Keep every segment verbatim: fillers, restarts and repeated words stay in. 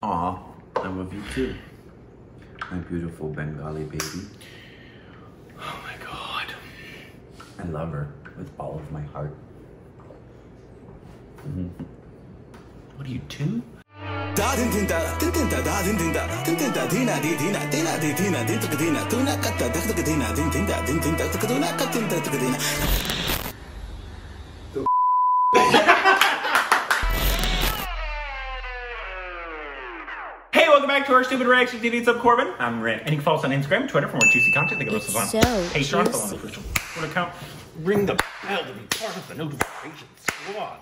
Aw, I love you too, my beautiful Bengali baby. Oh my god. I love her with all of my heart. Mm-hmm. What are you two? Back to our stupid reaction T V. It's up, Corbin. I'm Rick. And you can follow us on Instagram, Twitter for more juicy content. Think of us on Patreon. Follow our official account. Ring the bell to be part of the notification squad.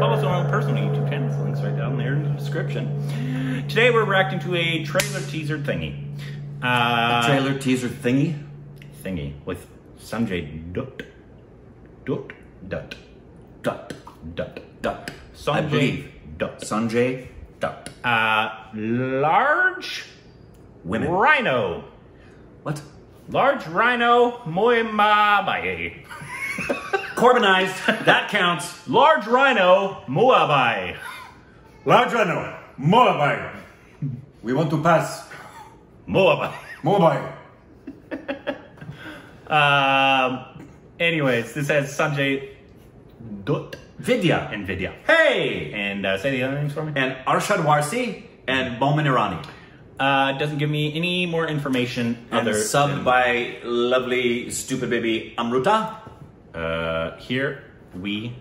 Follow us on our own personal YouTube channels. The link's right down there in the description. Today we're reacting to a trailer teaser thingy. Uh, a trailer teaser thingy? Thingy. With Sanjay Dutt. Dutt. Dutt. Dutt. Dutt. Dutt. Sanjay I believe. Dutt. Sanjay Dutt. Uh, large women. Rhino. What? Large Rhino Muabai. Corbinized. That counts. Large Rhino Muabai. Large Rhino Muabai. We want to pass. Muabai. Muabai. uh, anyways, this has Sanjay Dutt. Vidya. And Vidya. Hey! And uh, say the other names for me. And Arshad Warsi and Boman Irani. Uh, doesn't give me any more information. And other subbed than... by lovely, stupid baby Amruta. Uh, here we...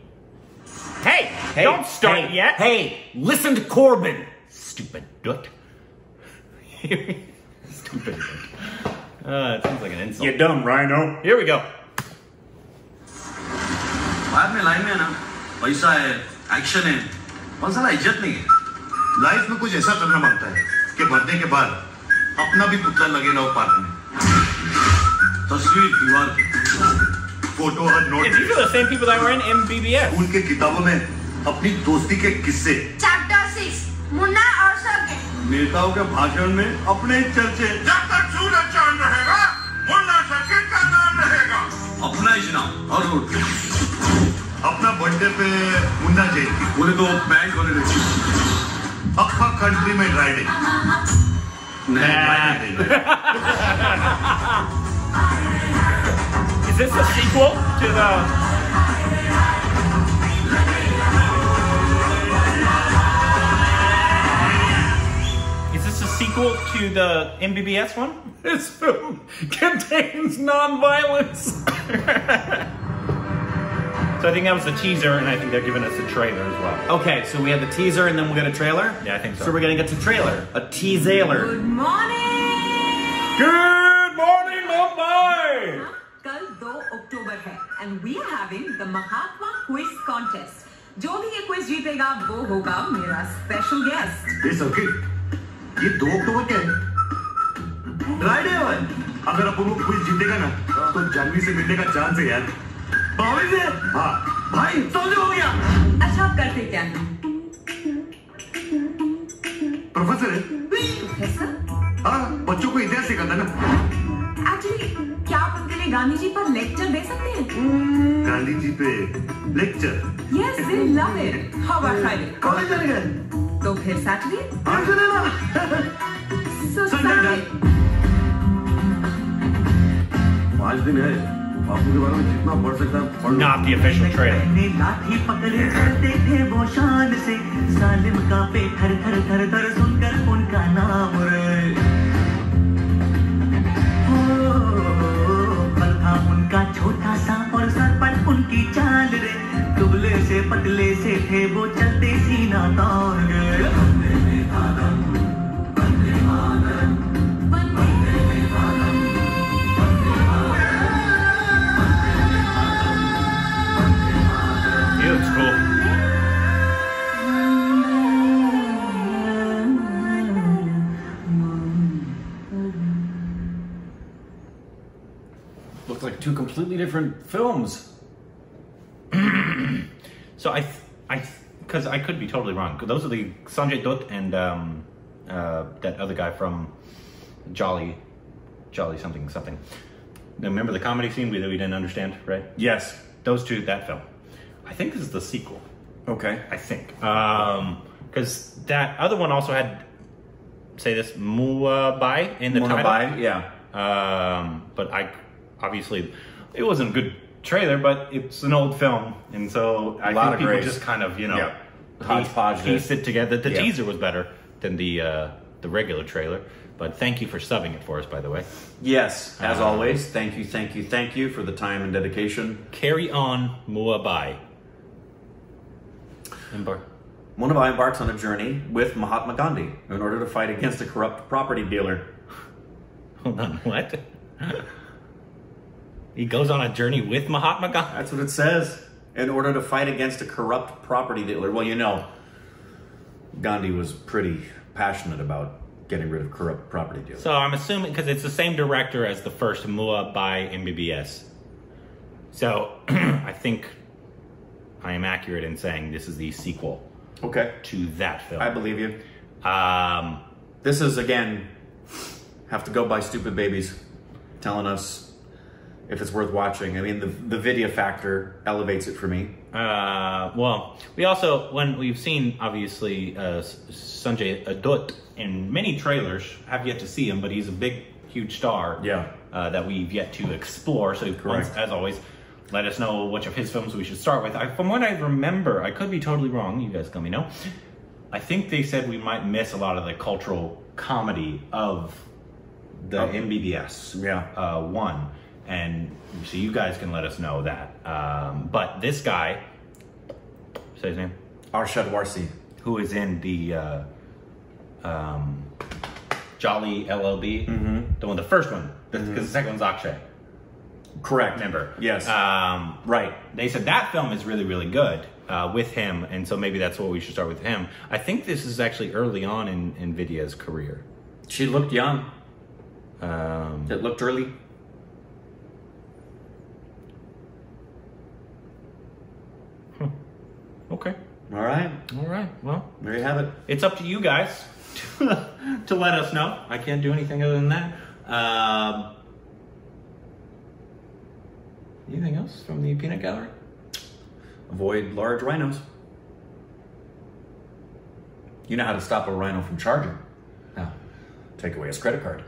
Hey! Hey! Don't start hey, yet! Hey! Listen to Corbin! Stupid Dutt. Stupid Dutt. Uh, it sounds like an insult. You dumb rhino. Here we go. पैसा है, action है, बहुत सारा इज्जत नहीं है। Life में कुछ ऐसा करना पड़ता है कि भरने के बाद अपना भी पुतला लगे ना हो पार्क में। तस्वीर दीवार फोटो हर note. These are the same people that were in M B B S. उनके किताबों में अपनी दोस्ती के किस्से। Chapter six मुन्ना और सब नेताओं के भाषण में अपने चर्चे। जब तक सूरज चांद रहेगा, मुन्ना सचिन का नाम रहेगा। अपना इजनाम और रूट। अपना बर्थडे पे मुन्ना जयंती बोले तो बैंक होने लगी अपना कंट्री में राइडिंग नहीं। Is this a sequel to the Is this a sequel to the M B B S one? This film contains non-violence. So I think that was the teaser, and I think they're giving us a trailer as well. Okay, so we have the teaser, and then we'll get a trailer? Yeah, I think so. So we're going to get to trailer. A teaser. Good morning! Good morning, Mumbai! Kal two October hai, and we are having the Mahatma quiz contest. Jo bhi ye quiz jeetega, wo hoga mera special guest. This okay. Ye two October ke hai. Right hai, bhai. Agar aap unko quiz jeetega na, to Janvi se milne ka chance hai, yaar. हाँ, भाई समझ हो गया। अच्छा आप करते क्या हैं? प्रोफेसर है? प्रोफेसर? हाँ, बच्चों को इतिहास सिखाता ना। एक्चुअली क्या आप उनके लिए गांधी जी पर लेक्चर दे सकते हैं? गांधी जी पे lecture? Yes, they love it. How about Friday? College चले गए? तो फिर सैटरडे? हाँ चलेगा। संडे। पांच दिन है। Not the official trailer. Looks like two completely different films. So I, th I, because I could be totally wrong. Those are the Sanjay Dutt and um, uh, that other guy from Jolly, Jolly something something. Now, remember the comedy scene we that we didn't understand, right? Yes, those two, that film. I think this is the sequel. Okay. I think. Um, because that other one also had, say this, Munna Bhai in the Munna title. Bhai, yeah. Um, but I, obviously, it wasn't a good trailer, but it's an old film. And so I think people just kind of, you know, yeah. hodgepodge piece it together. The yeah. teaser was better than the uh, the regular trailer. But thank you for subbing it for us, by the way. Yes, as um, always. Thank you, thank you, thank you for the time and dedication. Carry on, Munna Bhai. Embark. Munna Bhai embarks on a journey with Mahatma Gandhi in order to fight against a corrupt property dealer. Hold on, what? He goes on a journey with Mahatma Gandhi? That's what it says. In order to fight against a corrupt property dealer. Well, you know, Gandhi was pretty passionate about getting rid of corrupt property dealers. So I'm assuming, because it's the same director as the first Munna Bhai M B B S. So I think I am accurate in saying this is the sequel. Okay. To that film. I believe you. Um, this is, again, have to go by stupid babies telling us if it's worth watching. I mean, the, the video factor elevates it for me. Uh, well, we also, when we've seen, obviously, uh, Sanjay Dutt in many trailers, have yet to see him, but he's a big, huge star. Yeah. Uh, that we've yet to explore. So, once, as always, let us know which of his films we should start with. I, from what I remember, I could be totally wrong. You guys let me know. I think they said we might miss a lot of the cultural comedy of the okay. M B B S yeah. uh, one. And so you guys can let us know that. Um, but this guy, say his name? Arshad Warsi. Who is in the uh, um, Jolly L L B. Mm-hmm. The one, the first one. Because mm-hmm. the second one's Akshay. Correct. Remember. Yes. Um, right. They said that film is really, really good uh, with him. And so maybe that's what we should start with him. I think this is actually early on in, in Vidya's career. She looked young. Um, it looked early. Huh. Okay. All right. All right. Well, there you have it. It's up to you guys to, to let us know. I can't do anything other than that. Um... Anything else from the peanut gallery? Avoid large rhinos. You know how to stop a rhino from charging. No. Take away his credit card.